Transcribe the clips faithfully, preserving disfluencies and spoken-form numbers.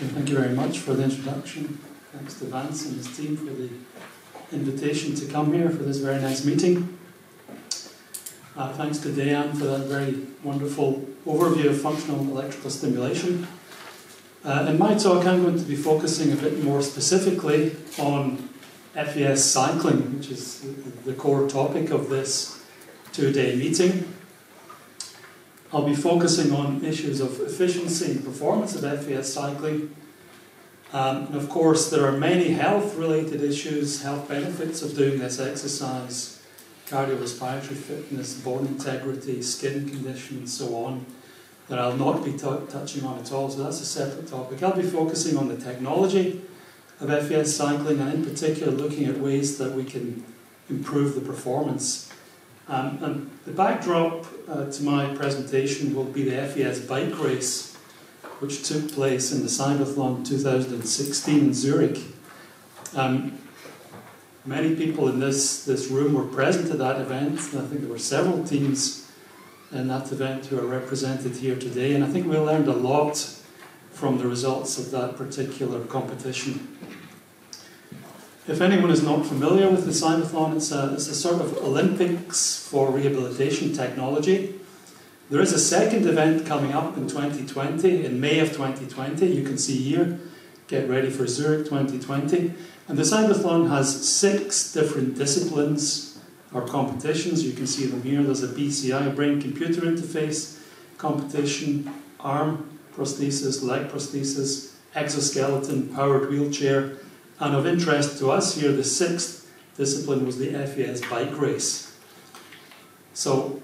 Thank you very much for the introduction. Thanks to Vance and his team for the invitation to come here for this very nice meeting. Uh, thanks to Deanne for that very wonderful overview of functional electrical stimulation. Uh, in my talk, I'm going to be focusing a bit more specifically on F E S cycling, which is the core topic of this two-day meeting. I'll be focusing on issues of efficiency and performance of F E S cycling. Um, and of course, there are many health-related issues, health benefits of doing this exercise, cardiorespiratory fitness, bone integrity, skin condition, and so on, that I'll not be touching on at all, so that's a separate topic. I'll be focusing on the technology of F E S cycling, and in particular looking at ways that we can improve the performance. Um, and the backdrop uh, to my presentation will be the F E S bike race, which took place in the Cybathlon two thousand sixteen in Zurich. Um, many people in this, this room were present at that event, and I think there were several teams in that event who are represented here today, and I think we learned a lot from the results of that particular competition. If anyone is not familiar with the Cybathlon, it's a, it's a sort of Olympics for rehabilitation technology. There is a second event coming up in twenty twenty, in May of twenty twenty, you can see here, get ready for Zurich twenty twenty, and the Cybathlon has six different disciplines or competitions. You can see them here. There's a B C I, brain-computer interface competition, arm prosthesis, leg prosthesis, exoskeleton, powered wheelchair, and of interest to us here, the sixth discipline was the F E S bike race. So,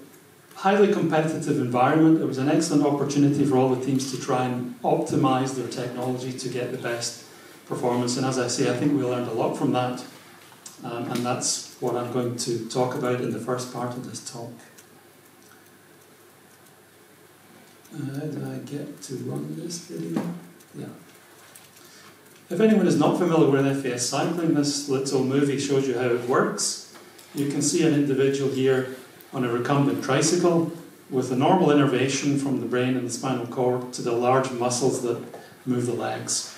highly competitive environment. It was an excellent opportunity for all the teams to try and optimize their technology to get the best performance. And as I say, I think we learned a lot from that. Um, and that's what I'm going to talk about in the first part of this talk. Uh, did I get to run this video? Yeah. If anyone is not familiar with F E S cycling, this little movie shows you how it works. You can see an individual here on a recumbent tricycle with a normal innervation from the brain and the spinal cord to the large muscles that move the legs.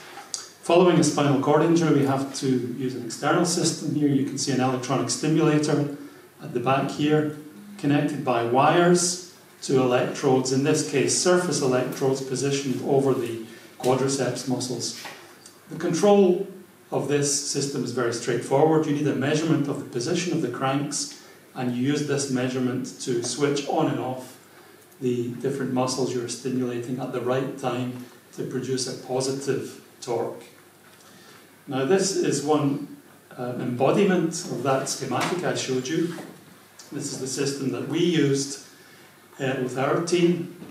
Following a spinal cord injury, we have to use an external system here. You can see an electronic stimulator at the back here, connected by wires to electrodes, in this case surface electrodes positioned over the quadriceps muscles. The control of this system is very straightforward. You need a measurement of the position of the cranks, and you use this measurement to switch on and off the different muscles you're stimulating at the right time to produce a positive torque. Now this is one uh, embodiment of that schematic I showed you. This is the system that we used uh, with our team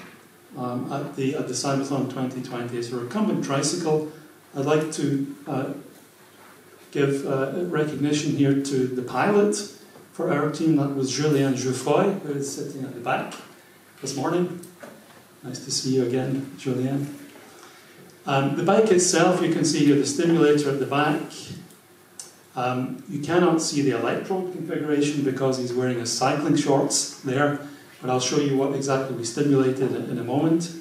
um, at the at the Cybathlon twenty twenty. It's a recumbent tricycle. I'd like to uh, give uh, recognition here to the pilot for our team. That was Julien Jouffroy, who is sitting at the back this morning. Nice to see you again, Julien. Um, the bike itself, you can see here the stimulator at the back. Um, you cannot see the electrode configuration because he's wearing his cycling shorts there, but I'll show you what exactly we stimulated in a moment.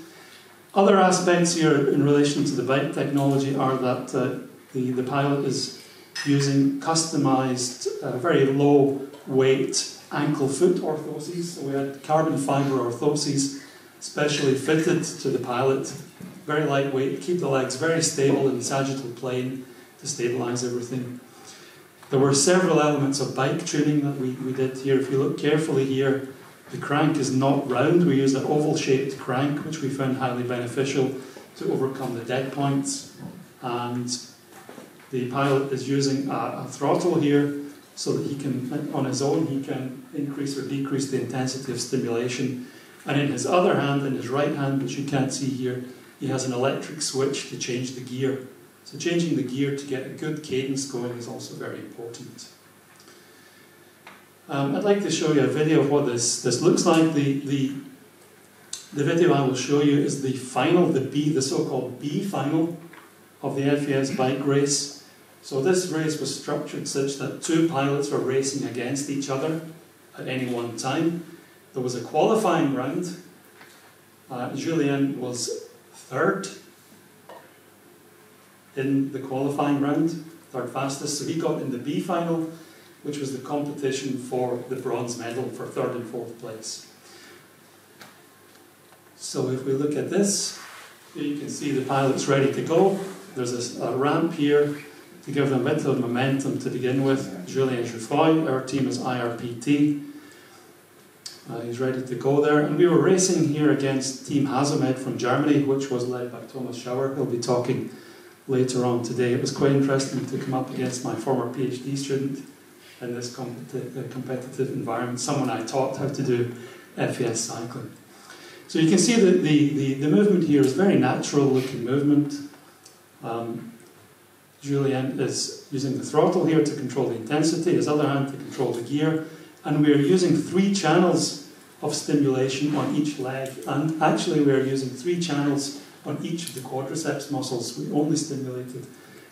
Other aspects here in relation to the bike technology are that uh, the, the pilot is using customized, uh, very low weight ankle-foot orthoses. So we had carbon fiber orthoses specially fitted to the pilot. Very lightweight, keep the legs very stable in the sagittal plane to stabilize everything. There were several elements of bike tuning that we, we did here. If you look carefully here, the crank is not round. We used an oval-shaped crank, which we found highly beneficial to overcome the dead points. And the pilot is using a, a throttle here so that he can, on his own, he can increase or decrease the intensity of stimulation. And in his other hand, in his right hand, which you can't see here, he has an electric switch to change the gear. So changing the gear to get a good cadence going is also very important. Um, I'd like to show you a video of what this, this looks like. The, the, the video I will show you is the final, the B, the so-called B final of the F E S bike race. So this race was structured such that two pilots were racing against each other at any one time. There was a qualifying round. Uh, Julien was third, in the qualifying round, third fastest. So he got in the B final, which was the competition for the bronze medal for third and fourth place. So if we look at this, you can see the pilot's ready to go. There's a, a ramp here to give them a bit of momentum to begin with. Julien Jouffroy, our team is I R P T. Uh, he's ready to go there. And we were racing here against Team Hazemed from Germany, which was led by Thomas Schauer. He'll be talking later on today. It was quite interesting to come up against my former PhD student in this competi- competitive environment, someone I taught how to do F E S cycling. So you can see that the, the, the movement here is very natural looking movement. Um, Julien is using the throttle here to control the intensity, his other hand to control the gear, and we are using three channels of stimulation on each leg, and actually we are using three channels on each of the quadriceps muscles. We only stimulated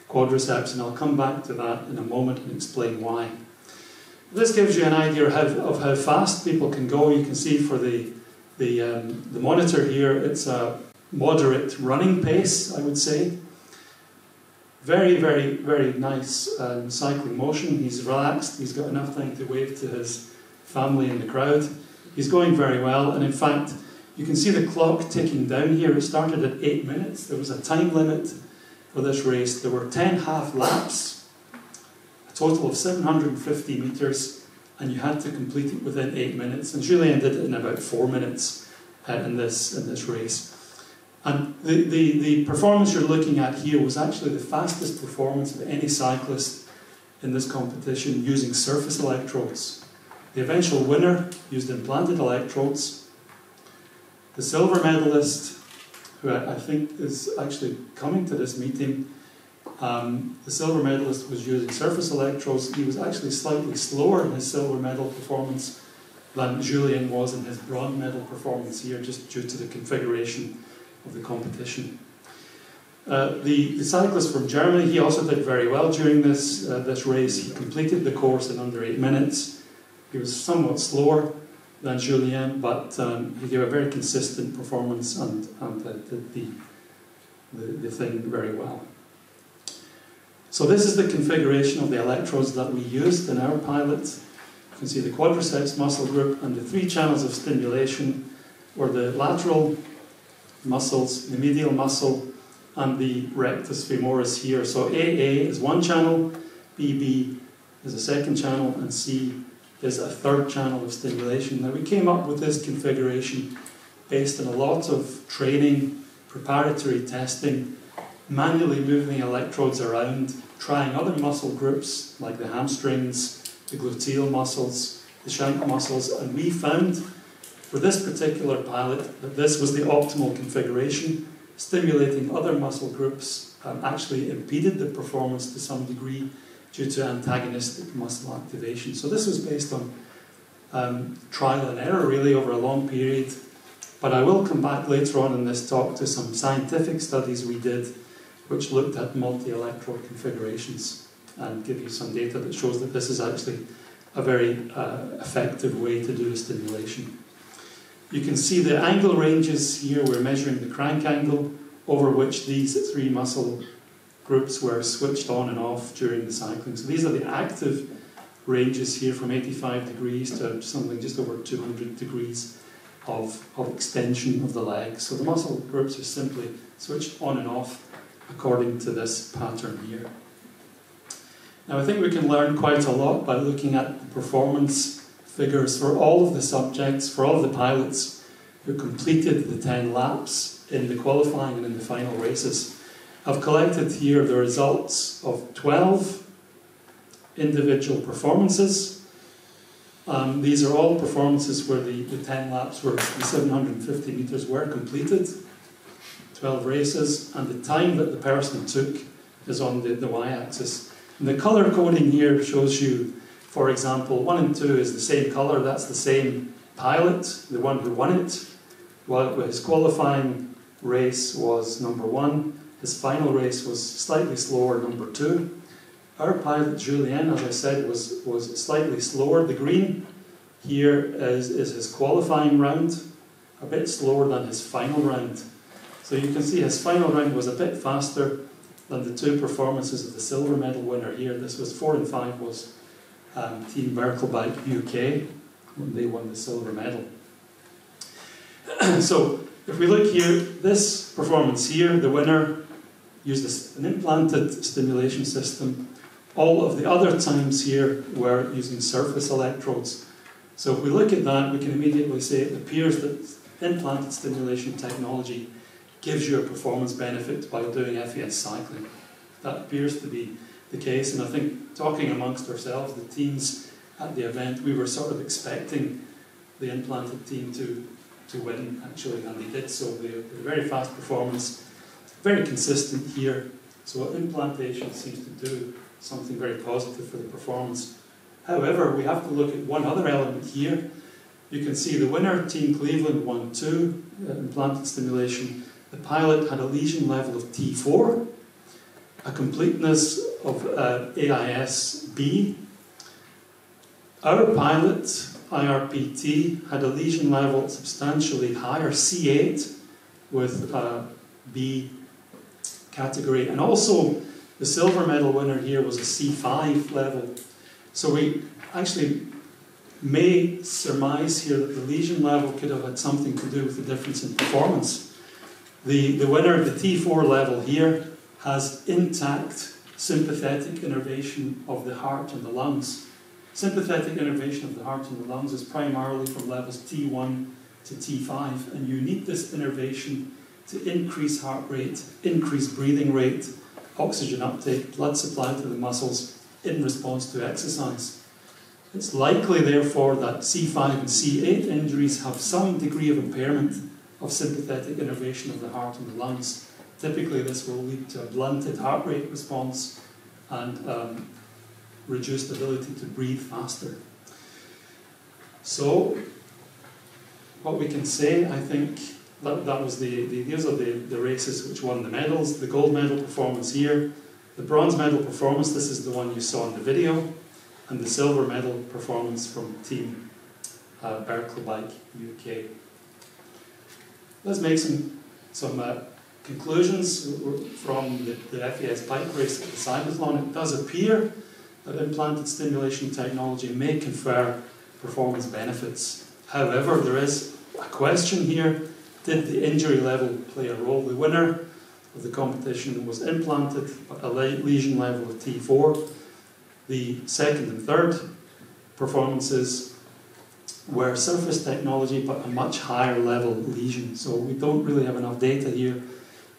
quadriceps, and I'll come back to that in a moment and explain why. This gives you an idea of how, of how fast people can go. You can see for the, the, um, the monitor here, it's a moderate running pace, I would say. Very, very, very nice um, cycling motion. He's relaxed, he's got enough time to wave to his family in the crowd. He's going very well, and in fact, you can see the clock ticking down here. It started at eight minutes. There was a time limit for this race. There were ten half laps, a total of seven hundred fifty meters, and you had to complete it within eight minutes. And Julien did it in about four minutes uh, in this, in this race. And the, the, the performance you're looking at here was actually the fastest performance of any cyclist in this competition using surface electrodes. The eventual winner used implanted electrodes. The silver medalist, who I think is actually coming to this meeting, um, the silver medalist was using surface electrodes. He was actually slightly slower in his silver medal performance than Julien was in his bronze medal performance here, just due to the configuration of the competition. Uh, the, the cyclist from Germany, he also did very well during this, uh, this race. He completed the course in under eight minutes. He was somewhat slower than Julien, but um, he gave a very consistent performance and, and uh, did the, the, the thing very well. So this is the configuration of the electrodes that we used in our pilot. You can see the quadriceps muscle group and the three channels of stimulation were the lateral muscles, the medial muscle, and the rectus femoris here. So A A is one channel, B B is a second channel, and C is a third channel of stimulation. Now we came up with this configuration based on a lot of training, preparatory testing, manually moving the electrodes around, trying other muscle groups like the hamstrings, the gluteal muscles, the shank muscles, and we found for this particular pilot that this was the optimal configuration. Stimulating other muscle groups um, actually impeded the performance to some degree due to antagonistic muscle activation. So this was based on um, trial and error really over a long period, but I will come back later on in this talk to some scientific studies we did which looked at multi-electrode configurations and give you some data that shows that this is actually a very uh, effective way to do stimulation. You can see the angle ranges here. We're measuring the crank angle over which these three muscle groups were switched on and off during the cycling. So these are the active ranges here from eighty-five degrees to something just over two hundred degrees of, of extension of the leg. So the muscle groups are simply switched on and off according to this pattern here. Now I think we can learn quite a lot by looking at the performance figures for all of the subjects, for all of the pilots who completed the ten laps in the qualifying and in the final races. I've collected here the results of twelve individual performances. Um, these are all performances where the, the ten laps were, the seven hundred fifty meters were completed, twelve races, and the time that the person took is on the, the y-axis. And the color coding here shows you, for example, one and two is the same colour, that's the same pilot, the one who won it. Well, his qualifying race was number one, his final race was slightly slower, number two. Our pilot, Julien, as I said, was, was slightly slower. The green here is, is his qualifying round, a bit slower than his final round. So you can see his final round was a bit faster, than the two performances of the silver medal winner here. This was four and five was um, Team Berkelbike U K, when they won the silver medal. So if we look here, this performance here, the winner used an implanted stimulation system. All of the other times here were using surface electrodes. So if we look at that, we can immediately say it appears that implanted stimulation technology gives you a performance benefit by doing F E S cycling. That appears to be the case, and I think talking amongst ourselves, the teams at the event, we were sort of expecting the implanted team to, to win, actually, and they did so. They had a very fast performance, very consistent here. So implantation seems to do something very positive for the performance. However, we have to look at one other element here. You can see the winner, Team Cleveland, won two, uh, implanted stimulation. The pilot had a lesion level of T four, a completeness of uh, A I S B. Our pilot, I R P T, had a lesion level substantially higher, C eight, with uh, B category. And also, the silver medal winner here was a C five level. So we actually may surmise here that the lesion level could have had something to do with the difference in performance. The, the winner of the T four level here has intact sympathetic innervation of the heart and the lungs. Sympathetic innervation of the heart and the lungs is primarily from levels T one to T five, and you need this innervation to increase heart rate, increase breathing rate, oxygen uptake, blood supply to the muscles in response to exercise. It's likely, therefore, that C five and C eight injuries have some degree of impairment of sympathetic innervation of the heart and the lungs. Typically, this will lead to a blunted heart rate response and um, reduced ability to breathe faster. So, what we can say, I think, that, that was the, the, these are the, the races which won the medals. The gold medal performance here, the bronze medal performance, this is the one you saw in the video, and the silver medal performance from Team uh, Berkelbike U K. Let's make some, some uh, conclusions from the, the F E S bike race at the Cybathlon. It does appear that implanted stimulation technology may confer performance benefits. However, there is a question here. Did the injury level play a role? The winner of the competition was implanted at a lesion level of T four. The second and third performances were surface technology, but a much higher level lesion. So we don't really have enough data here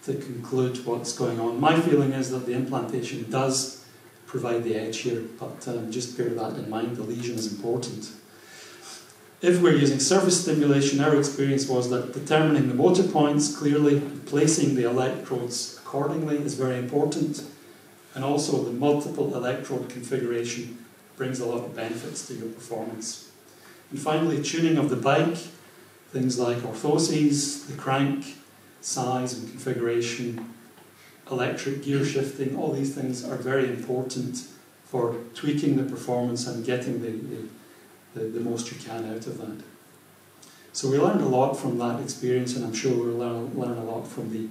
to conclude what's going on. My feeling is that the implantation does provide the edge here, but um, just bear that in mind, the lesion is important. If we're using surface stimulation, our experience was that determining the motor points clearly, placing the electrodes accordingly is very important. And also the multiple electrode configuration brings a lot of benefits to your performance. And finally, tuning of the bike, things like orthoses, the crank, size and configuration, electric gear shifting, all these things are very important for tweaking the performance and getting the, the, the, the most you can out of that. So we learned a lot from that experience, and I'm sure we'll learn, learn a lot from the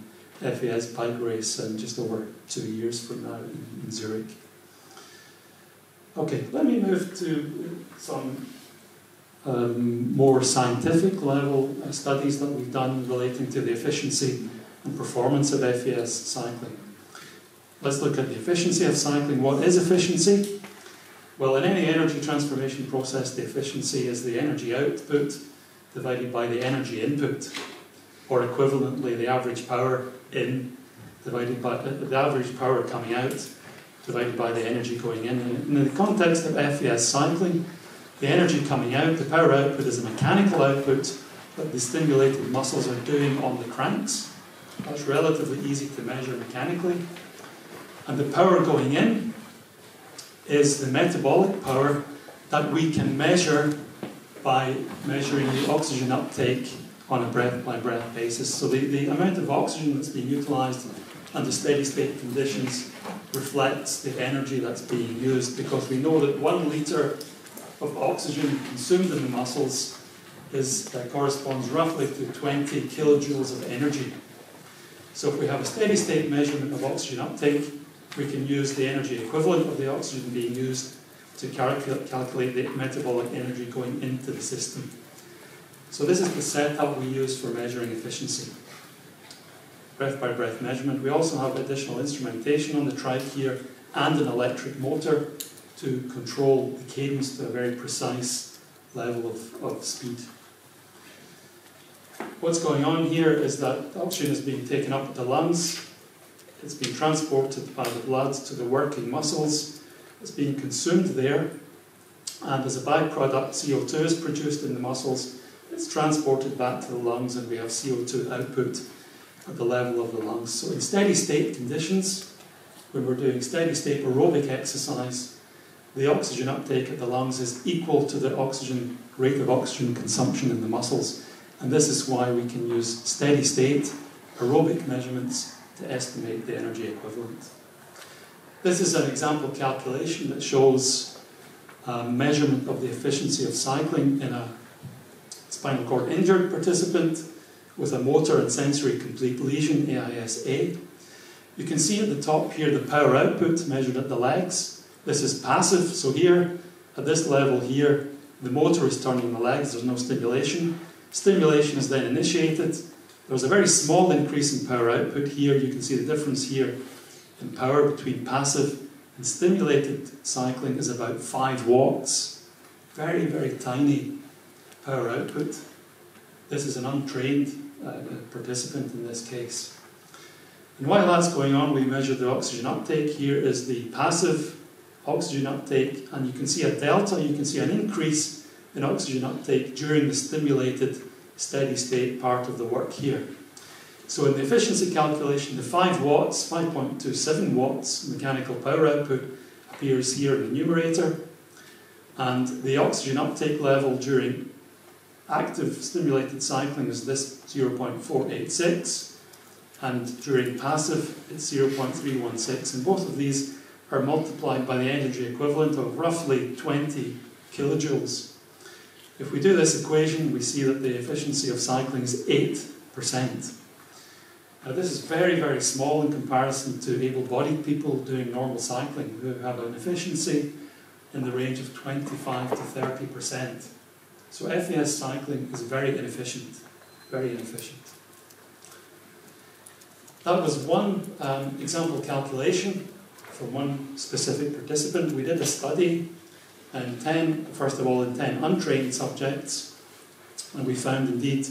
F E S bike race in just over two years from now in Zurich. Okay, let me move to some um, more scientific level studies that we've done relating to the efficiency and performance of F E S cycling. Let's look at the efficiency of cycling. What is efficiency? Well, in any energy transformation process, the efficiency is the energy output divided by the energy input, or equivalently the average power in divided by the average power coming out divided by the energy going in. And in the context of F E S cycling, the energy coming out, the power output, is a mechanical output that the stimulated muscles are doing on the cranks. That's relatively easy to measure mechanically. And the power going in is the metabolic power that we can measure by measuring the oxygen uptake on a breath-by-breath basis. So the, the amount of oxygen that's being utilised under steady-state conditions reflects the energy that's being used, because we know that one litre of oxygen consumed in the muscles is, uh, corresponds roughly to twenty kilojoules of energy. So if we have a steady state measurement of oxygen uptake, we can use the energy equivalent of the oxygen being used to calculate, calculate the metabolic energy going into the system. So this is the setup we use for measuring efficiency. Breath by breath measurement. We also have additional instrumentation on the trike here and an electric motor to control the cadence to a very precise level of, of speed. What's going on here is that oxygen is being taken up at the lungs, it's being transported by the blood to the working muscles, it's being consumed there, and as a byproduct C O two is produced in the muscles, it's transported back to the lungs and we have C O two output at the level of the lungs. So in steady state conditions, when we're doing steady state aerobic exercise, the oxygen uptake at the lungs is equal to the oxygen rate of oxygen consumption in the muscles. And this is why we can use steady state aerobic measurements to estimate the energy equivalent. This is an example calculation that shows a measurement of the efficiency of cycling in a spinal cord injured participant with a motor and sensory complete lesion, A I S A. You can see at the top here the power output measured at the legs. This is passive, so here, at this level here, the motor is turning the legs, there's no stimulation. Stimulation is then initiated. There's a very small increase in power output here. You can see the difference here in power between passive and stimulated cycling is about five watts. Very, very tiny power output. This is an untrained uh, participant in this case. And while that's going on, we measure the oxygen uptake. Here is the passive oxygen uptake, and you can see a delta, you can see an increase in oxygen uptake during the stimulated steady state part of the work here. So in the efficiency calculation, the five watts, five point two seven watts mechanical power output appears here in the numerator, and the oxygen uptake level during active stimulated cycling is this zero point four eight six, and during passive it's zero point three one six, and both of these are multiplied by the energy equivalent of roughly twenty kilojoules. If we do this equation, we see that the efficiency of cycling is eight percent. Now this is very, very small in comparison to able-bodied people doing normal cycling who have an efficiency in the range of twenty-five to thirty percent. So F E S cycling is very inefficient, very inefficient. That was one um, example calculation for one specific participant. We did a study, in ten, first of all in ten untrained subjects, and we found indeed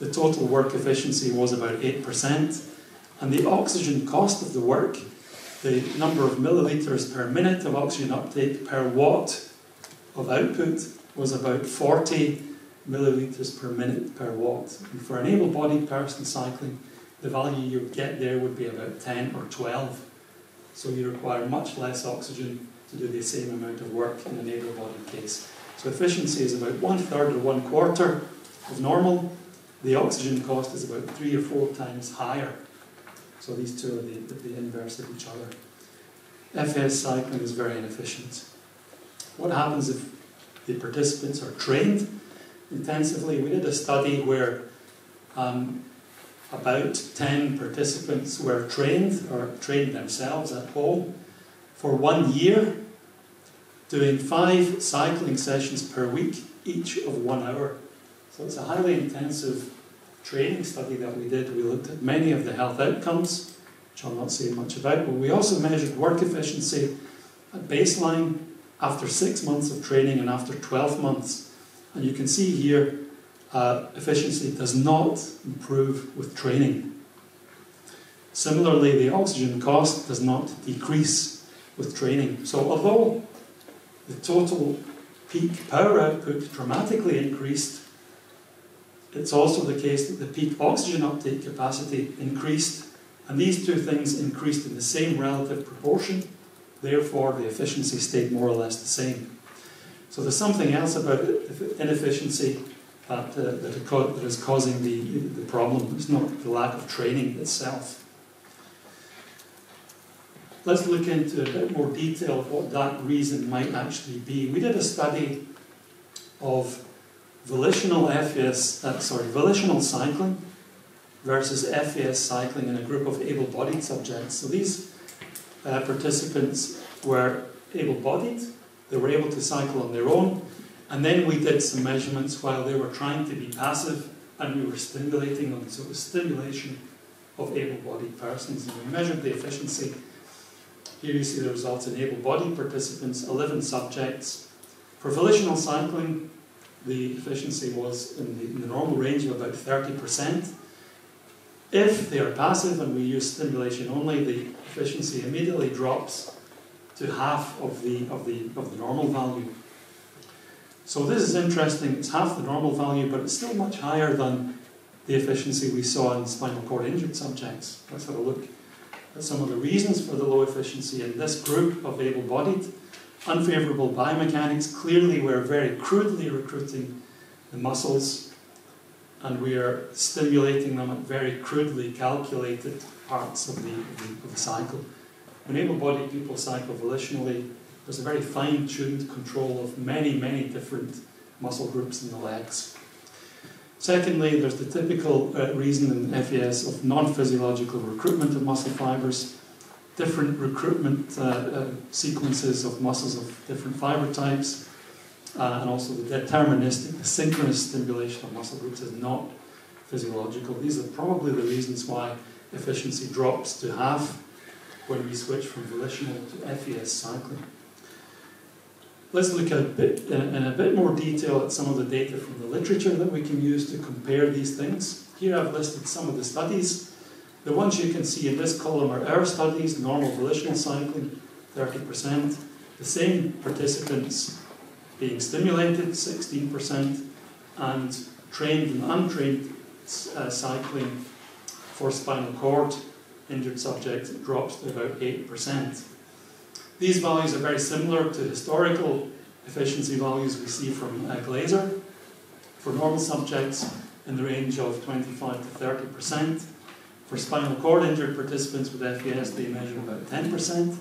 the total work efficiency was about eight percent, and the oxygen cost of the work, the number of milliliters per minute of oxygen uptake per watt of output, was about forty milliliters per minute per watt. And for an able-bodied person cycling, the value you would get there would be about ten or twelve. So you require much less oxygen to do the same amount of work in an able-bodied case. So efficiency is about one-third or one-quarter of normal. The oxygen cost is about three or four times higher. So these two are the, the, the inverse of each other. F E S cycling is very inefficient. What happens if the participants are trained intensively? We did a study where um, about ten participants were trained, or trained themselves at home, for one year, doing five cycling sessions per week, each of one hour. So it's a highly intensive training study that we did. We looked at many of the health outcomes, which I'll not say much about, but we also measured work efficiency at baseline, after six months of training and after twelve months. And you can see here, uh, efficiency does not improve with training. Similarly, the oxygen cost does not decrease with training. So although the total peak power output dramatically increased, it's also the case that the peak oxygen uptake capacity increased, and these two things increased in the same relative proportion. Therefore, the efficiency stayed more or less the same. So there's something else about inefficiency that, uh, that is causing the, the problem. It's not the lack of training itself. Let's look into a bit more detail what that reason might actually be. We did a study of volitional F E S, uh, sorry, volitional cycling versus F E S cycling in a group of able-bodied subjects. So these uh, participants were able-bodied, they were able to cycle on their own, and then we did some measurements while they were trying to be passive, and we were stimulating them, so it was stimulation of able-bodied persons, and we measured the efficiency. Here you see the results in able-bodied participants, eleven subjects. For volitional cycling, the efficiency was in the, in the normal range of about thirty percent. If they are passive and we use stimulation only, the efficiency immediately drops to half of the, of the, of the normal value. So this is interesting, it's half the normal value, but it's still much higher than the efficiency we saw in spinal cord injured subjects. Let's have a look at some of the reasons for the low efficiency in this group of able-bodied. Unfavorable biomechanics, clearly we're very crudely recruiting the muscles and we are stimulating them at very crudely calculated parts of the, of the cycle. When able-bodied people cycle volitionally, there's a very fine-tuned control of many, many different muscle groups in the legs. Secondly, there's the typical uh, reason in F E S of non-physiological recruitment of muscle fibers. Different recruitment uh, uh, sequences of muscles of different fiber types, uh, and also the deterministic, the synchronous stimulation of muscle groups is not physiological. These are probably the reasons why efficiency drops to half when we switch from volitional to F E S cycling. Let's look a bit, uh, in a bit more detail at some of the data from the literature that we can use to compare these things. Here I've listed some of the studies. The ones you can see in this column are our studies, normal volitional cycling, thirty percent. The same participants being stimulated, sixteen percent. And trained and untrained uh, cycling for spinal cord injured subjects drops to about eight percent. These values are very similar to historical efficiency values we see from uh, Glaser for normal subjects in the range of twenty-five to thirty percent. For spinal cord injured participants with F E S, they measure about ten percent.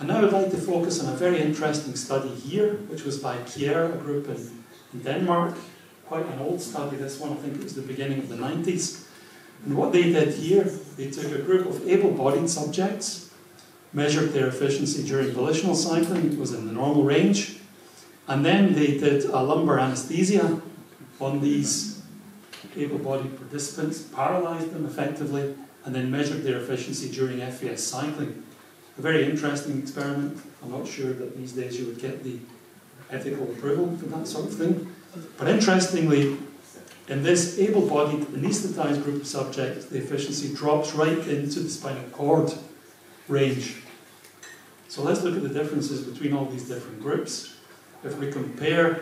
And now I'd like to focus on a very interesting study here, which was by Kjær, a group in, in Denmark. Quite an old study, this one, I think it was the beginning of the nineties. And what they did here, they took a group of able-bodied subjects, measured their efficiency during volitional cycling, it was in the normal range, and then they did a lumbar anesthesia on these able-bodied participants, paralysed them effectively, and then measured their efficiency during F E S cycling. A very interesting experiment. I'm not sure that these days you would get the ethical approval for that sort of thing. But interestingly, in this able-bodied anaesthetised group of subjects, the efficiency drops right into the spinal cord range. So let's look at the differences between all these different groups. If we compare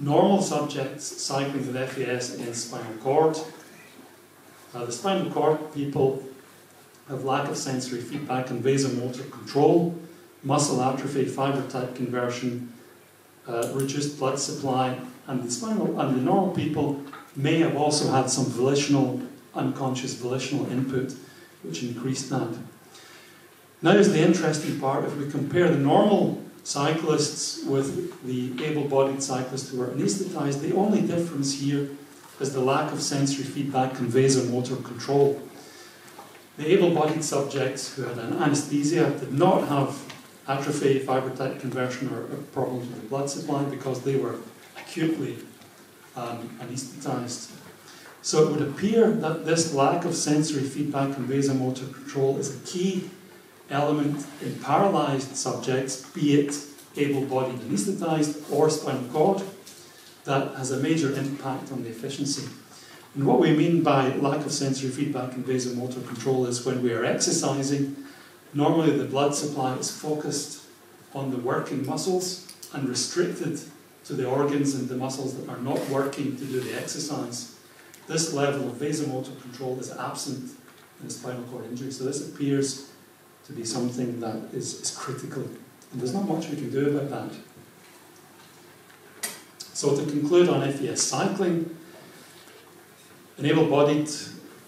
normal subjects cycling with F E S against spinal cord. Uh, the spinal cord people have lack of sensory feedback and vasomotor control, muscle atrophy, fiber type conversion, uh, reduced blood supply, and the spinal and the normal people may have also had some volitional, unconscious volitional input, which increased that. Now is the interesting part. If we compare the normal cyclists with the able-bodied cyclists who are anaesthetised, the only difference here is the lack of sensory feedback and vasomotor control. The able-bodied subjects who had an anaesthesia did not have atrophy, fiber type conversion, or problems with the blood supply because they were acutely um, anaesthetised. So it would appear that this lack of sensory feedback and vasomotor control is a key element in paralysed subjects, be it able-bodied anaesthetised or spinal cord, that has a major impact on the efficiency. And what we mean by lack of sensory feedback and vasomotor control is when we are exercising, normally the blood supply is focused on the working muscles and restricted to the organs and the muscles that are not working to do the exercise. This level of vasomotor control is absent in spinal cord injury, so this appears to be something that is, is critical. And there's not much we can do about that. So to conclude on F E S cycling, in able-bodied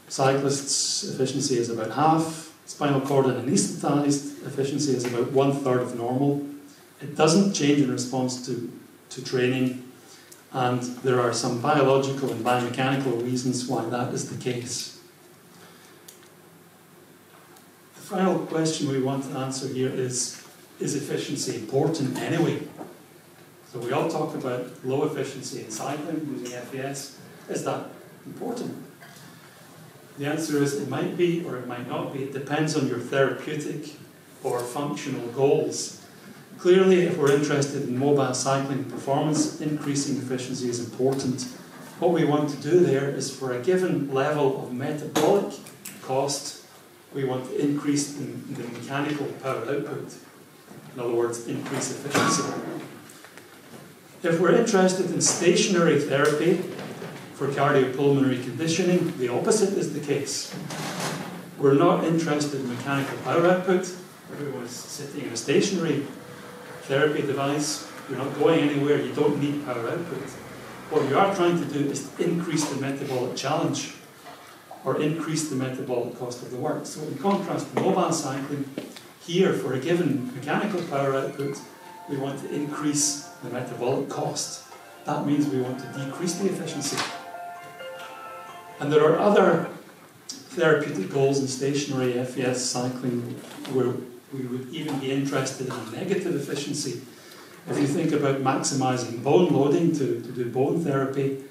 cyclists, efficiency is about half. Spinal cord and anaesthetised, efficiency is about one-third of normal. It doesn't change in response to, to training. and there are some biological and biomechanical reasons why that is the case. The final question we want to answer here is, is efficiency important anyway? So we all talk about low efficiency in cycling using F E S. Is that important? The answer is it might be or it might not be. It depends on your therapeutic or functional goals. Clearly, if we're interested in mobile cycling performance, increasing efficiency is important. What we want to do there is for a given level of metabolic cost, we want to increase the, the mechanical power output. In other words, increase efficiency. If we're interested in stationary therapy for cardiopulmonary conditioning, the opposite is the case. We're not interested in mechanical power output. Everyone's sitting in a stationary therapy device. You're not going anywhere. You don't need power output. What you are trying to do is increase the metabolic challenge or increase the metabolic cost of the work. So in contrast to mobile cycling, here for a given mechanical power output, we want to increase the metabolic cost. That means we want to decrease the efficiency. And there are other therapeutic goals in stationary F E S cycling where we would even be interested in a negative efficiency. If you think about maximizing bone loading to, to do bone therapy,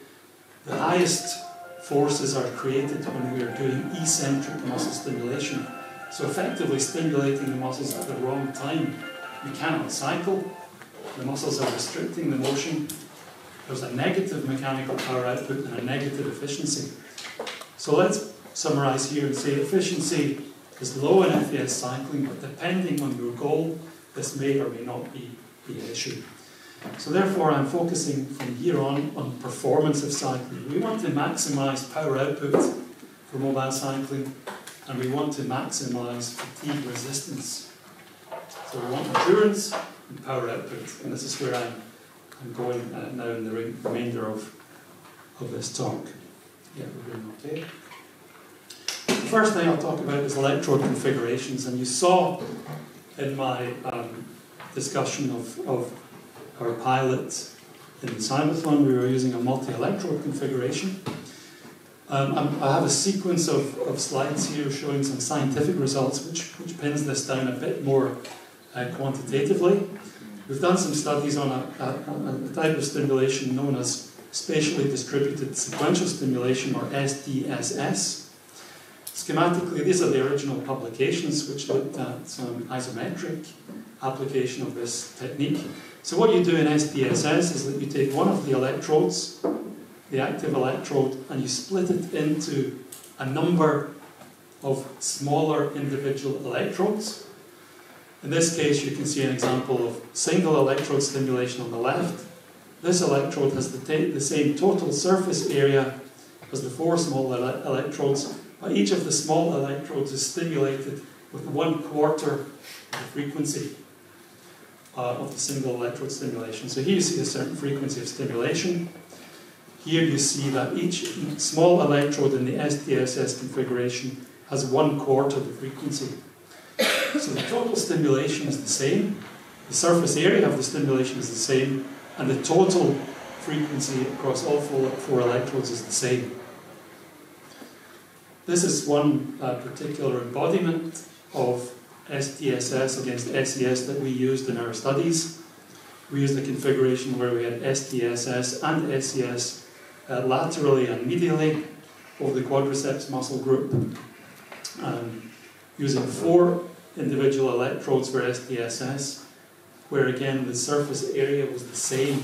the highest forces are created when we are doing eccentric muscle stimulation. So effectively stimulating the muscles at the wrong time. You cannot cycle, the muscles are restricting the motion, there's a negative mechanical power output and a negative efficiency. So let's summarize here and say efficiency is low in F E S cycling, but depending on your goal, this may or may not be the issue. So therefore I'm focusing from here on on performance of cycling. We want to maximize power output for mobile cycling, and we want to maximize fatigue resistance. So we want endurance and power output, and this is where I'm, I'm going uh, now in the re remainder of, of this talk. Yeah, we're doing okay. The first thing I'll talk about is electrode configurations, and you saw in my um, discussion of, of our pilot in Cybathlon, we were using a multi-electrode configuration. Um, I'm, I have a sequence of, of slides here showing some scientific results, which, which pins this down a bit more Uh, quantitatively. We've done some studies on a, a, a type of stimulation known as spatially distributed sequential stimulation, or S D S S. Schematically, these are the original publications which looked at some isometric application of this technique. So what you do in S D S S is that you take one of the electrodes, the active electrode, and you split it into a number of smaller individual electrodes. In this case, you can see an example of single electrode stimulation on the left. This electrode has the, the same total surface area as the four small ele electrodes, but each of the small electrodes is stimulated with one quarter of the frequency uh, of the single electrode stimulation. So here you see a certain frequency of stimulation. Here you see that each small electrode in the S D S S configuration has one quarter of the frequency. So the total stimulation is the same, the surface area of the stimulation is the same, and the total frequency across all four, four electrodes is the same. This is one uh, particular embodiment of S D S S against S E S that we used in our studies. We used a configuration where we had S D S S and S E S uh, laterally and medially over the quadriceps muscle group, um, using four individual electrodes for S D S S, where again the surface area was the same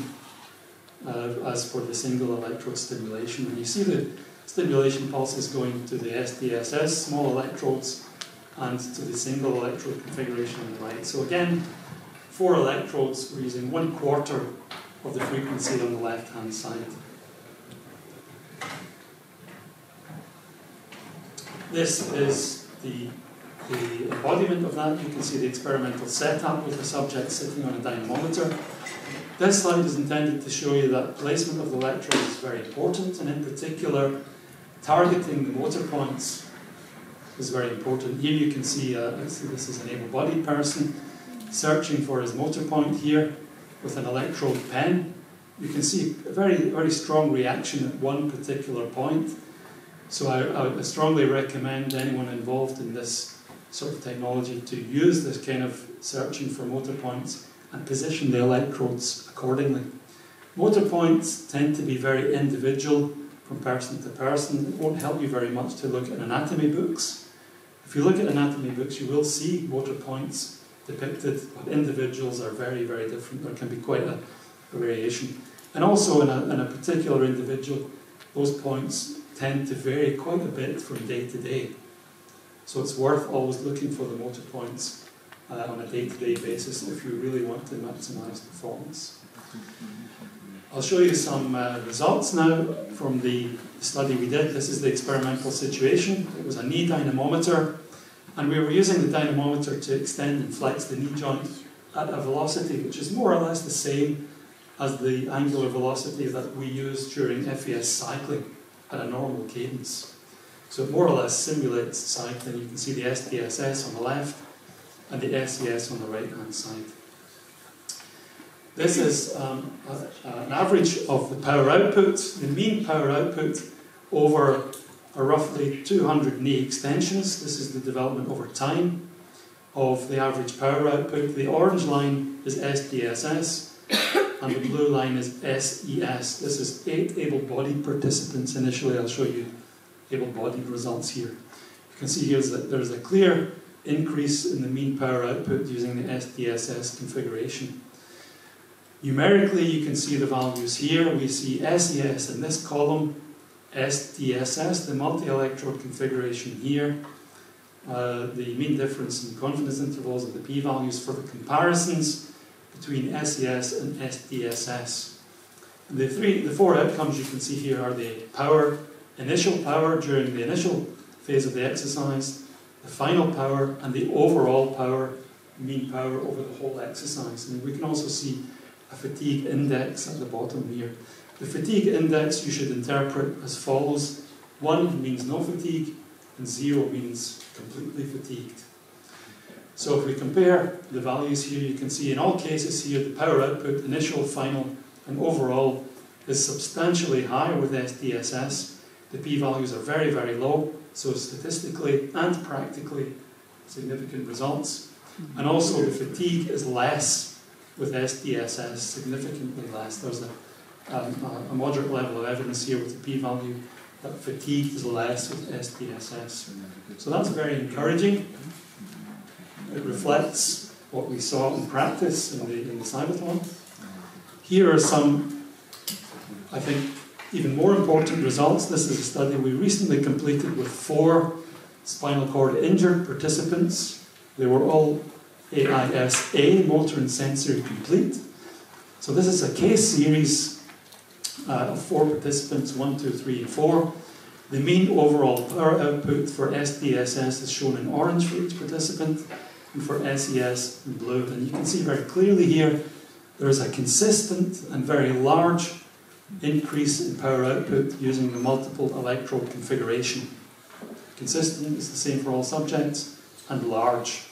uh, as for the single electrode stimulation. And you see the stimulation pulses going to the S D S S small electrodes and to the single electrode configuration on the right. So again, four electrodes, we're using one quarter of the frequency on the left hand side. This is the The embodiment of that. You can see the experimental setup with the subject sitting on a dynamometer. This slide is intended to show you that placement of the electrodes is very important, and in particular, targeting the motor points is very important. Here you can see, uh, see this is an able-bodied person searching for his motor point here with an electrode pen, you can see a very, very strong reaction at one particular point. So I, I strongly recommend anyone involved in this sort of technology to use this kind of searching for motor points and position the electrodes accordingly. Motor points tend to be very individual from person to person. It won't help you very much to look at anatomy books. If you look at anatomy books, you will see motor points depicted, but individuals are very, very different. There can be quite a, a variation. And also in a, in a particular individual, those points tend to vary quite a bit from day to day. So it's worth always looking for the motor points uh, on a day-to-day basis if you really want to maximize performance. I'll show you some uh, results now from the study we did. This is the experimental situation. It was a knee dynamometer, and we were using the dynamometer to extend and flex the knee joint at a velocity which is more or less the same as the angular velocity that we use during F E S cycling at a normal cadence. So it more or less simulates cycling. You can see the S D S S on the left and the S E S on the right-hand side. This is um, a, an average of the power output, the mean power output over a roughly two hundred knee extensions. This is the development over time of the average power output. The orange line is S D S S. And the blue line is S E S. This is eight able-bodied participants initially. I'll show you able-bodied results here. You can see here that there's a clear increase in the mean power output using the S D S S configuration. Numerically, you can see the values here. We see S E S in this column, S D S S, the multi-electrode configuration here, uh, the mean difference in confidence intervals and the p-values for the comparisons between S E S and S D S S. The, three, the four outcomes you can see here are the power, initial power during the initial phase of the exercise, the final power, and the overall power, mean power over the whole exercise. And we can also see a fatigue index at the bottom here. The fatigue index you should interpret as follows. One means no fatigue, and zero means completely fatigued. So if we compare the values here, you can see in all cases here, the power output, initial, final, and overall is substantially higher with S D S S. The p-values are very, very low, so statistically and practically significant results. And also the fatigue is less with S D S S, significantly less. There's a, um, a moderate level of evidence here with the p-value that fatigue is less with S D S S. So that's very encouraging. It reflects what we saw in practice in the, in the Cybathlon. Here are some, I think, even more important results. This is a study we recently completed with four spinal cord injured participants. They were all A I S A, motor and sensory complete. So this is a case series uh, of four participants, one, two, three, and four. The mean overall power output for S D S S is shown in orange for each participant, and for S E S in blue. And you can see very clearly here, there is a consistent and very large increase in power output using the multiple electrode configuration. Consistent is the same for all subjects, and large.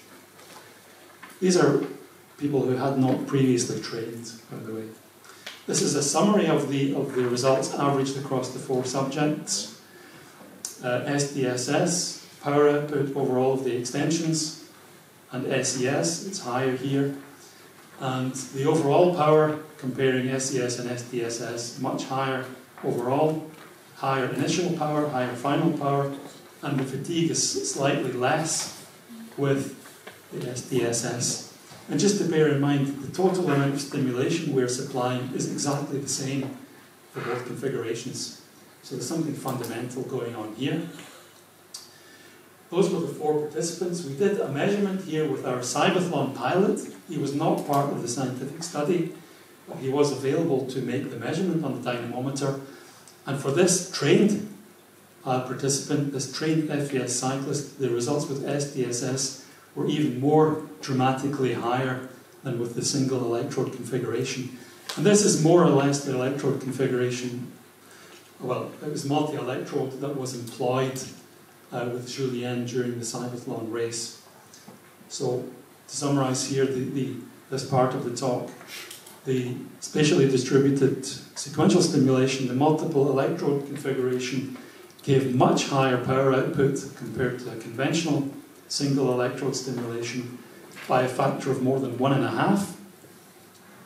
These are people who had not previously trained, by the way. This is a summary of the, of the results averaged across the four subjects. Uh, S D S S, power output overall of the extensions, and S E S, it's higher here. And the overall power, comparing S E S and S D S S, much higher overall, higher initial power, higher final power, and the fatigue is slightly less with the S D S S. And just to bear in mind, the total amount of stimulation we're supplying is exactly the same for both configurations. So there's something fundamental going on here. Those were the four participants. We did a measurement here with our Cybathlon pilot. He was not part of the scientific study, but he was available to make the measurement on the dynamometer. And for this trained uh, participant, this trained F E S cyclist, the results with S D S S were even more dramatically higher than with the single electrode configuration. And this is more or less the electrode configuration, well, it was multi-electrode that was employed Uh, with Julien during the Cybathlon race. So, to summarize here the, the, this part of the talk, the spatially distributed sequential stimulation, the multiple electrode configuration gave much higher power output compared to a conventional single electrode stimulation by a factor of more than one and a half.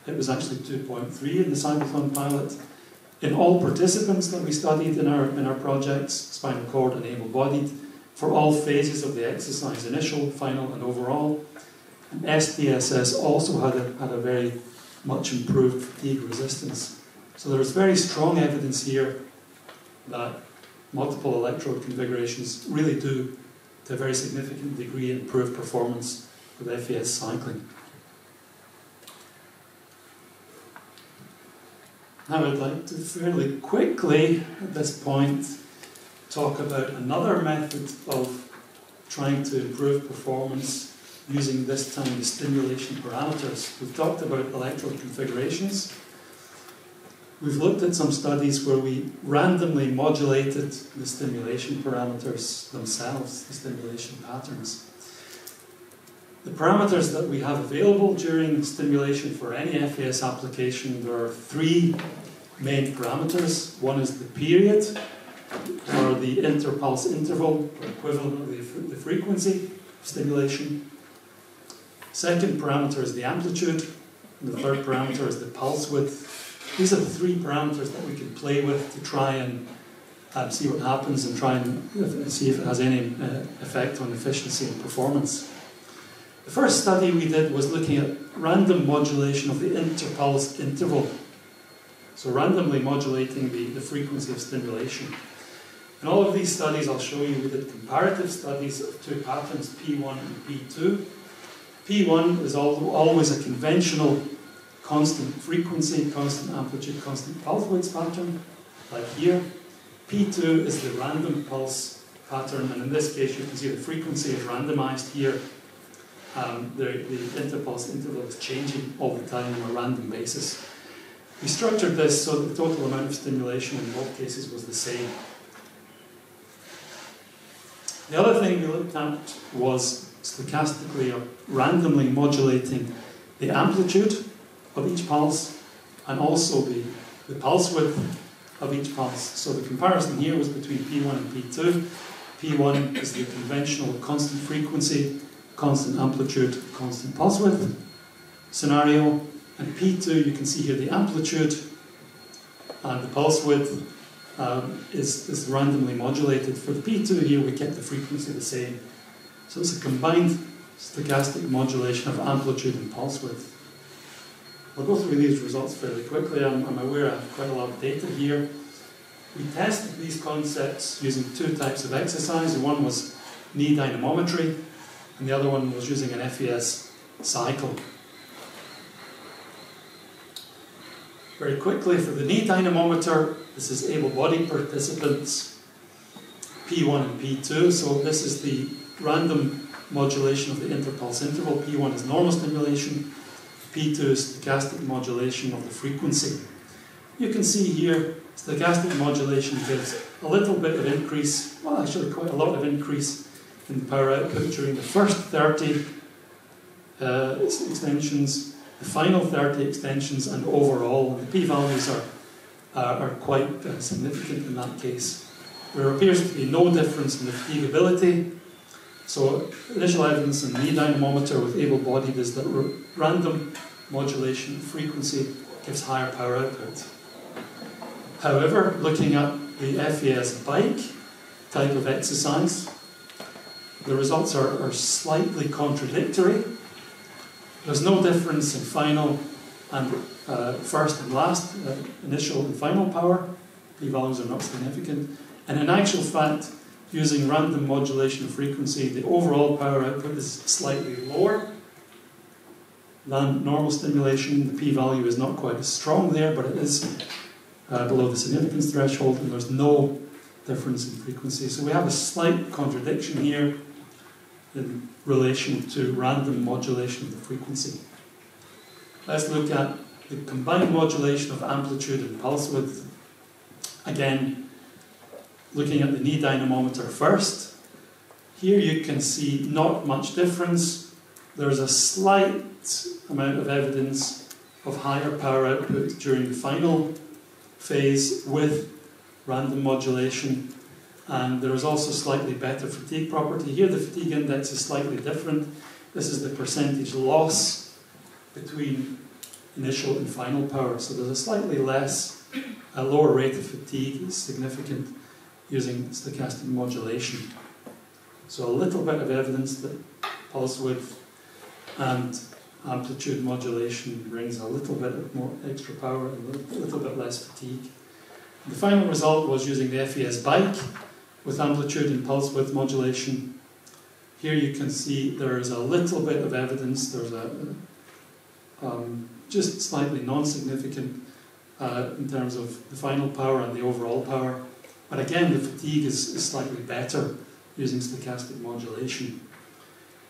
It was actually two point three in the Cybathlon pilot. In all participants that we studied in our, in our projects, spinal cord and able-bodied, for all phases of the exercise, initial, final and overall, and S D S S also had a, had a very much improved fatigue resistance. So there is very strong evidence here that multiple electrode configurations really do, to a very significant degree, improve performance with F E S cycling. Now I'd like to fairly quickly, at this point, talk about another method of trying to improve performance using this time the stimulation parameters. We've talked about electrode configurations. We've looked at some studies where we randomly modulated the stimulation parameters themselves, the stimulation patterns. The parameters that we have available during stimulation for any F E S application, there are three main parameters. One is the period, or the interpulse interval, or equivalent of the frequency of stimulation. Second parameter is the amplitude, and the third parameter is the pulse width. These are the three parameters that we can play with to try and um, see what happens and try and see if it has any uh, effect on efficiency and performance. The first study we did was looking at random modulation of the interpulse interval. So randomly modulating the, the frequency of stimulation. In all of these studies, I'll show you, we did comparative studies of two patterns, P one and P two. P one is al always a conventional constant frequency, constant amplitude, constant pulse width pattern, like here. P two is the random pulse pattern, and in this case you can see the frequency is randomized here. Um, the, the interpulse interval is changing all the time on a random basis. We structured this so that the total amount of stimulation in both cases was the same. The other thing we looked at was stochastically or randomly modulating the amplitude of each pulse and also the, the pulse width of each pulse. So the comparison here was between P one and P two. P one is the conventional constant frequency, constant amplitude, constant pulse width scenario, and P two, you can see here the amplitude and the pulse width um, is, is randomly modulated. For the P two here, we kept the frequency the same. So it's a combined stochastic modulation of amplitude and pulse width. I'll go through these results fairly quickly. I'm, I'm aware I have quite a lot of data here. We tested these concepts using two types of exercise. One was knee dynamometry, and the other one was using an F E S cycle. Very quickly, for the knee dynamometer, this is able-bodied participants, P one and P two, so this is the random modulation of the interpulse interval. P one is normal stimulation, P two is stochastic modulation of the frequency. You can see here, stochastic modulation gives a little bit of increase, well actually quite a lot of increase in the power output during the first thirty uh, extensions, the final thirty extensions, and overall. The p-values are, uh, are quite uh, significant in that case. There appears to be no difference in the fatigability. So initial evidence in the knee dynamometer with able-bodied is that random modulation frequency gives higher power output. However, looking at the F E S bike type of exercise, the results are, are slightly contradictory. There's no difference in final and uh, first and last, uh, initial and final power. P-values are not significant. And in actual fact, using random modulation of frequency, the overall power output is slightly lower than normal stimulation. The p-value is not quite as strong there, but it is uh, below the significance threshold, and there's no difference in frequency. So we have a slight contradiction here in relation to random modulation of the frequency. Let's look at the combined modulation of amplitude and pulse width. Again, looking at the knee dynamometer first. Here you can see not much difference. There's a slight amount of evidence of higher power output during the final phase with random modulation, and there is also slightly better fatigue property. Here the fatigue index is slightly different. This is the percentage loss between initial and final power. So there's a slightly less, a lower rate of fatigue is significant using stochastic modulation. So a little bit of evidence that pulse width and amplitude modulation brings a little bit more extra power and a little bit less fatigue. The final result was using the F E S bike with amplitude and pulse width modulation. Here you can see there is a little bit of evidence, there's a um, just slightly non-significant uh, in terms of the final power and the overall power. But again, the fatigue is, is slightly better using stochastic modulation.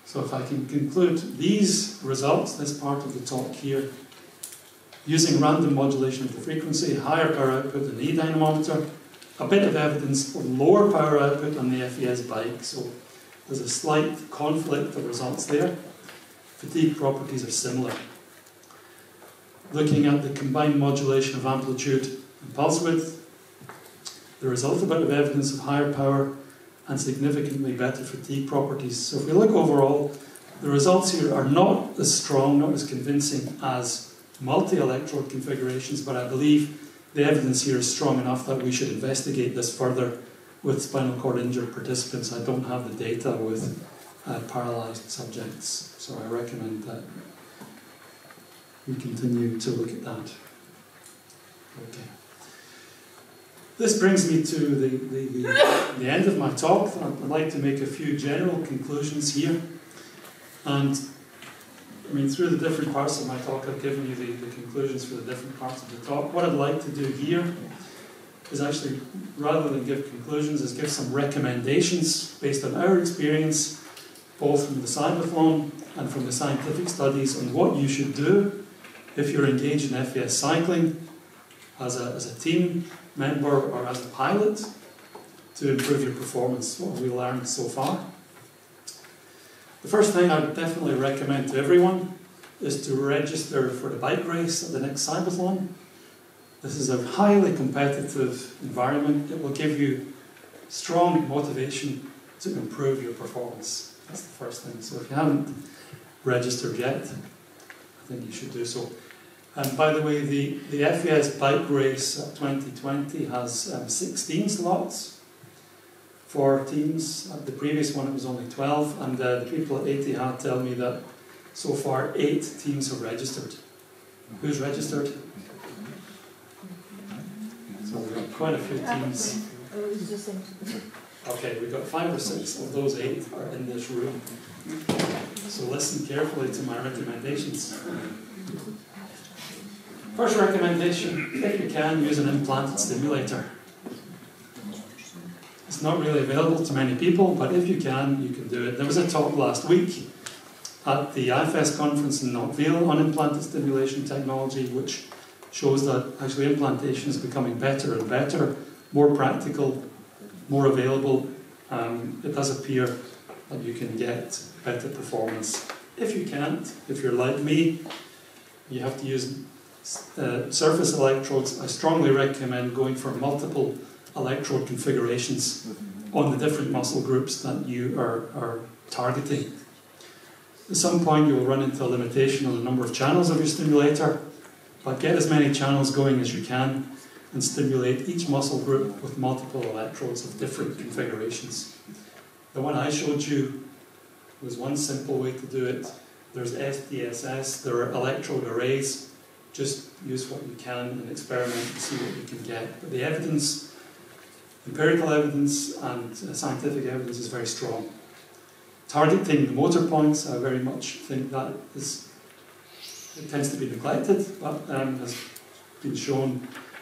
So if I can conclude these results, this part of the talk here, using random modulation of the frequency, higher power output than the e-dynamometer, a bit of evidence of lower power output on the F E S bike, so there's a slight conflict of results there. Fatigue properties are similar. Looking at the combined modulation of amplitude and pulse width, there is a little bit of evidence of higher power and significantly better fatigue properties. So if we look overall, the results here are not as strong, not as convincing as multi-electrode configurations, but I believe the evidence here is strong enough that we should investigate this further with spinal cord injured participants. I don't have the data with uh, paralysed subjects, so I recommend that we continue to look at that. Okay. This brings me to the, the, the, the end of my talk. I'd like to make a few general conclusions here. And I mean, through the different parts of my talk, I've given you the, the conclusions for the different parts of the talk. What I'd like to do here is actually, rather than give conclusions, is give some recommendations based on our experience, both from the Cybathlon and from the scientific studies, on what you should do if you're engaged in F E S cycling as a, as a team member or as a pilot to improve your performance, what have we learned so far. The first thing I would definitely recommend to everyone is to register for the bike race at the next Cybathlon. This is a highly competitive environment. It will give you strong motivation to improve your performance. That's the first thing. So if you haven't registered yet, I think you should do so. And by the way, the, the F E S bike race twenty twenty has um, sixteen slots for teams. At the previous one it was only twelve, and uh, the people at A T R tell me that so far eight teams have registered. Who's registered? So we've got quite a few teams. Okay, we've got five or six of those eight are in this room. So listen carefully to my recommendations. First recommendation, if you can, use an implanted stimulator. It's not really available to many people, but if you can, you can do it. There was a talk last week at the I F S conference in Knoxville on implanted stimulation technology, which shows that actually implantation is becoming better and better, more practical, more available. Um, it does appear that you can get better performance. If you can't, if you're like me, you have to use Uh, surface electrodes. I strongly recommend going for multiple electrode configurations on the different muscle groups that you are, are targeting. At some point you will run into a limitation on the number of channels of your stimulator, but get as many channels going as you can and stimulate each muscle group with multiple electrodes of different configurations. The one I showed you was one simple way to do it. There's S D S S, there are electrode arrays. Just use what you can and experiment and see what you can get. But the evidence, empirical evidence and scientific evidence is very strong. Targeting the motor points, I very much think that is, it tends to be neglected, but um, has been shown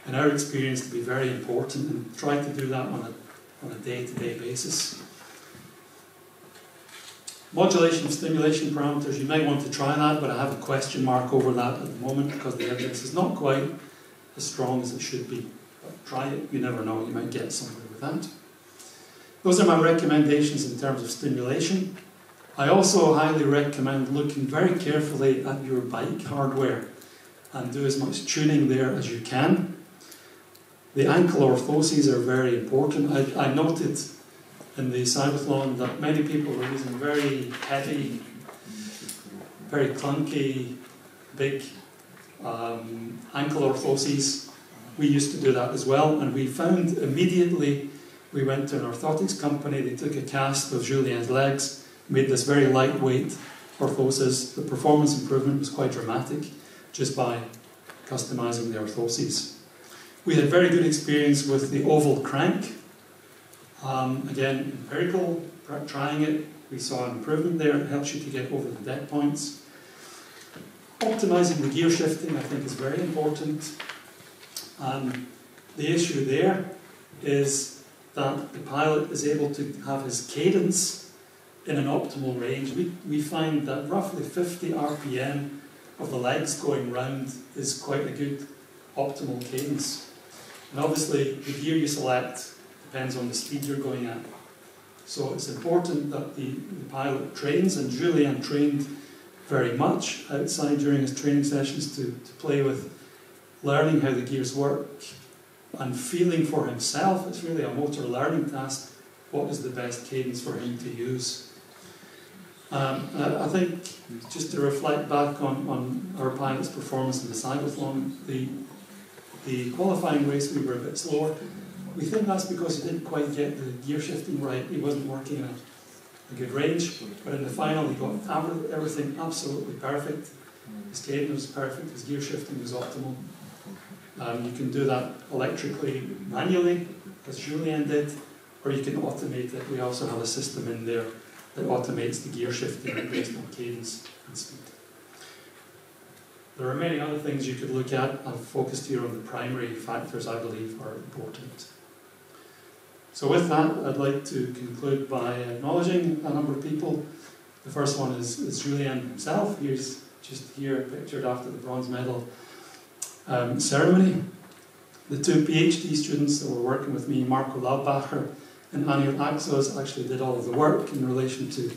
in our experience to be very important, and try to do that on a, on a day-to-day basis. Modulation of stimulation parameters, you may want to try that, but I have a question mark over that at the moment because the evidence is not quite as strong as it should be. But try it, you never know, you might get somewhere with that. Those are my recommendations in terms of stimulation. I also highly recommend looking very carefully at your bike hardware and do as much tuning there as you can. The ankle orthoses are very important. I, I noted in the Cybathlon that many people were using very heavy, very clunky, big um, ankle orthoses. We used to do that as well, and we found immediately, we went to an orthotics company, they took a cast of Julien's legs, made this very lightweight orthosis. The performance improvement was quite dramatic just by customizing the orthoses. We had very good experience with the oval crank. Um, again, empirical, trying it, we saw an improvement there. It helps you to get over the dead points. Optimizing the gear shifting, I think, is very important. Um, the issue there is that the pilot is able to have his cadence in an optimal range. We, we find that roughly fifty R P M of the legs going round is quite a good optimal cadence. And obviously, the gear you select depends on the speed you're going at. So it's important that the, the pilot trains, and Julien trained very much outside during his training sessions to, to play with learning how the gears work and feeling for himself. It's really a motor learning task. What is the best cadence for him to use? Um, I think, just to reflect back on, on our pilot's performance in the Cybathlon, the, the qualifying race we were a bit slower. We think that's because he didn't quite get the gear shifting right. He wasn't working in a, a good range, but in the final he got everything absolutely perfect. His cadence was perfect, his gear shifting was optimal. Um, you can do that electrically, manually, as Julien did, or you can automate it. We also have a system in there that automates the gear shifting based on cadence and speed. There are many other things you could look at. I've focused here on the primary factors I believe are important. So with that, I'd like to conclude by acknowledging a number of people. The first one is, is Julien himself. He's just here, pictured after the bronze medal um, ceremony. The two PhD students that were working with me, Marco Laubacher and Annie Axos, actually did all of the work in relation to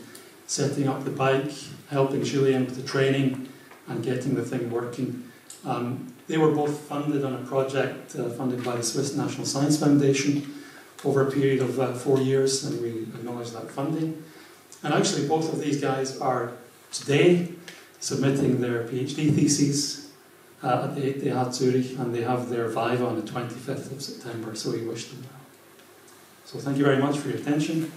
setting up the bike, helping Julien with the training, and getting the thing working. Um, they were both funded on a project uh, funded by the Swiss National Science Foundation over a period of uh, four years, and we acknowledge that funding. And actually, both of these guys are today submitting their PhD theses uh, at the E T H Zurich, and they have their Viva on the twenty-fifth of September, so we wish them well. So thank you very much for your attention.